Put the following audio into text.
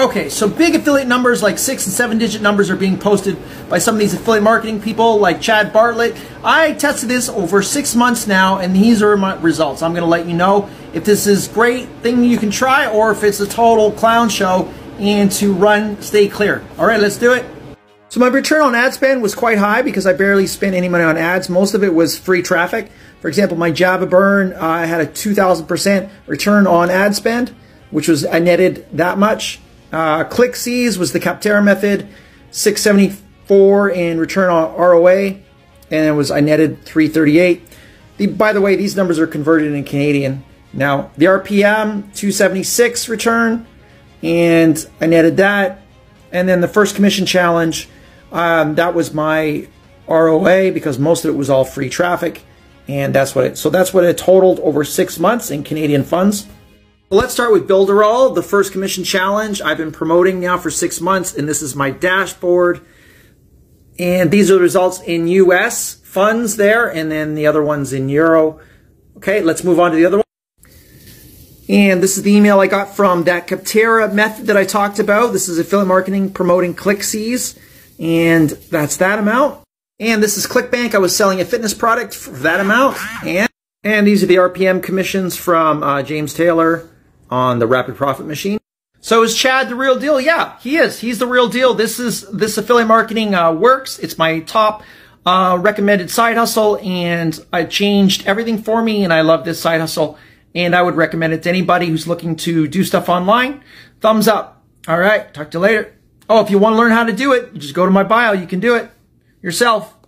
Okay, so big affiliate numbers, like 6- and 7-digit numbers, are being posted by some of these affiliate marketing people like Chad Bartlett. I tested this over 6 months now, and these are my results. I'm going to let you know if this is a great thing you can try or if it's a total clown show, and to stay clear. All right, let's do it. So my return on ad spend was quite high because I barely spent any money on ads. Most of it was free traffic. For example, my Java burn, I had a 2,000% return on ad spend, which was, I netted that much. Clicksies was the Capterra method, 674 in return on ROA, and it was, I netted 338. By the way, these numbers are converted in Canadian. Now, the RPM, 276 return, and I netted that. And then the first commission challenge, that was my ROA because most of it was all free traffic, and that's what it, so that's what it totaled over 6 months in Canadian funds. Well, let's start with Builderall, the first commission challenge. I've been promoting now for 6 months, and this is my dashboard. And these are the results in US funds there, and then the other one's in Euro. Okay, let's move on to the other one. And this is the email I got from that Capterra method that I talked about. This is affiliate marketing promoting Clicksies, and that's that amount. And this is ClickBank. I was selling a fitness product for that amount. And these are the RPM commissions from James Taylor on the Rapid Profit Machine. So is Chad the real deal? Yeah, he is. He's the real deal. This affiliate marketing works. It's my top recommended side hustle, and I changed everything for me, and I love this side hustle. And I would recommend it to anybody who's looking to do stuff online. Thumbs up. All right. Talk to you later. Oh, if you want to learn how to do it, just go to my bio. You can do it yourself.